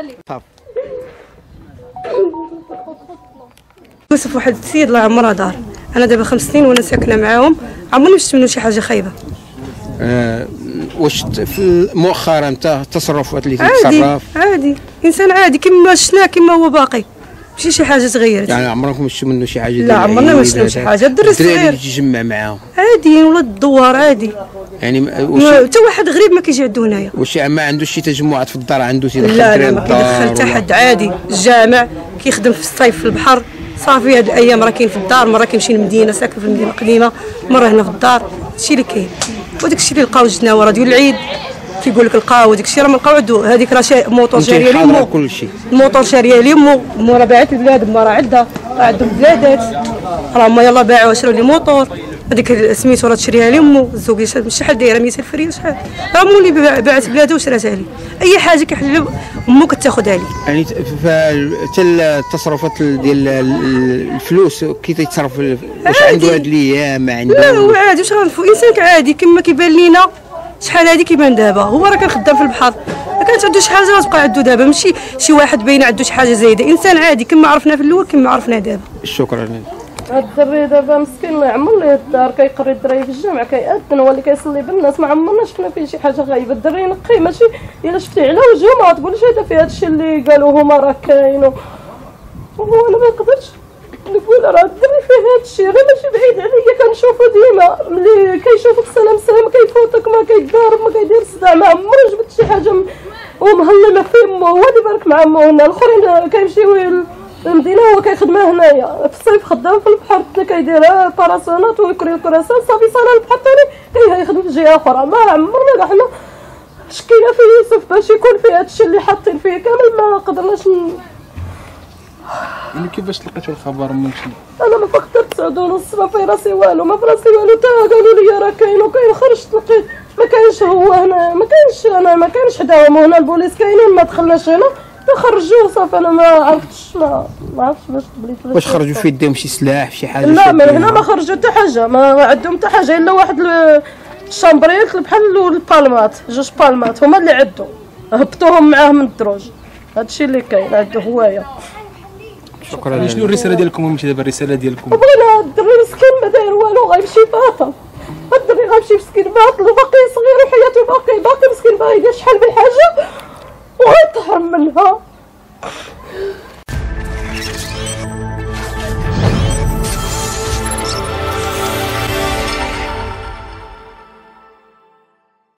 يخليك. يوسف واحد السيد الله عمره دار، انا دابا 5 سنين وانا ساكنه معاهم، عمرني ما شفت منه شي حاجه خايبه. واش مؤخرا تاع التصرفات اللي كيتصرف؟ عادي، انسان عادي كما شفناه كما هو باقي، ماشي شي حاجه تغيرت. يعني عمركم شفتوا منه شي حاجه؟ لا عمرنا ما شفنا شي حاجه. الدري الصغير اللي كيتجمع معاهم عادي، ولا الدوار عادي، يعني حتى واحد غريب ما كيجي عندو هنايا. واش ما عندوش شي تجمعات في الدار؟ عنده شي دخل الدراري الدار؟ لا ما كيدخل حتى حد، عادي الجامع كيخدم في الصيف في البحر صافي. هاد الايام راه كاين في الدار، مره كيمشي للمدينه، ساكن في المدينه القديمه، مره هنا في الدار، هادشي اللي كاين. وداك الشيء اللي لقاو الجناوه راه ديال العيد كيقول لك لقاو، وداك الشيء راه ما لقاو عندو. هذيك راه شي موطور شاريه ليمو، كلشي موطور شاريه ليمو، مو راه باعت البلاد، ما راه عندها، راه عندهم بلادات، راه هما يلاه باعوا شراو لي موطور. هذيك سميتو راه تشريها ليمو، الزوج شحال دايره 200 فريال شحال، راه مولي باعت بلادها وشراتها لي. اي حاجه كيحل امو كتاخذها لي. يعني حتى التصرفات ديال الفلوس كي تيتصرف، واش عنده هاد الايام ما عنده؟ لا هو عادي، واش غنفو انسان عادي كما كيبان لينا. شحال هادي كيبان دابا، هو راه كان خدام في البحر، ما كانت عنده شي حاجه غتبقى عنده دابا، ماشي شي واحد باين عنده شي حاجه زايده، انسان عادي كما عرفنا في الاول كما عرفنا دابا. شكرا. هاد الدري دابا مسكين الله يعمر ليه الدار، كيقري الدراري في الجامع، كيأذن هو اللي كيصلي بالناس، ما عمرنا شفنا فيه شي حاجه خايبه. الدري نقي، ماشي الا شفتي على وجهه ما تقولش هذا في هادشي اللي قالوا هما راه كاين. وهو انا ما نقدرش نقول راه الدري فيه هادشي، غير ماشي بعيد عليا، كنشوفو ديما ملي كيشوفك سلام سلام كيفوتك، ما كيتضارب ما كيدير صداع، ما عمرو جبت شي حاجه ومهلمه في امه. هو اللي بارك مع امه هنا، الاخرين كيمشيو المدينه هو كيخدمها هنايا في الصيف، خدام في البحر حتى كيدير باراسونات ويكري الكراسات صافي، صاله البحر ثاني كيخدم في جهه اخرى. ما عمرنا حنا شكينا في يوسف باش يكون في هادشي اللي حاطين فيه كامل، ما قدرناش. يعني كيفاش لقيتو الخبر من شنو؟ انا ما فقدت 9:30، ما في راسي والو، ما في راسي والو، تا قالوا لي راه كاين وكاين، خرجت لقيت ما كاينش هو هنا، ما كاينش انا، ما كاينش حداهم هنا، البوليس كاينين، ما دخلناش هنا خرجوه صافي. انا ما عرفتش، ما عرفتش باش قبليت. واش خرجوا في يديهم شي سلاح شي حاجه؟ لا من هنا ما خرجوا حتى حاجه، ما عندهم حتى حاجه الا واحد الشامبريات بحال البالمات، 2 بالمات هما اللي عندو، هبطوهم معاه من الدروج. هادشي اللي كاين عنده هوايه. شكرا. شنو الرساله ديالكم امتي دابا؟ الرساله ديالكم بغينا الدري مسكين ما داير والو، غيمشي باطل، الدري غيمشي مسكين باطل وباقي صغير وحياته باقي مسكين، باغي يدير شحال من حاجه وغيتهرب منها.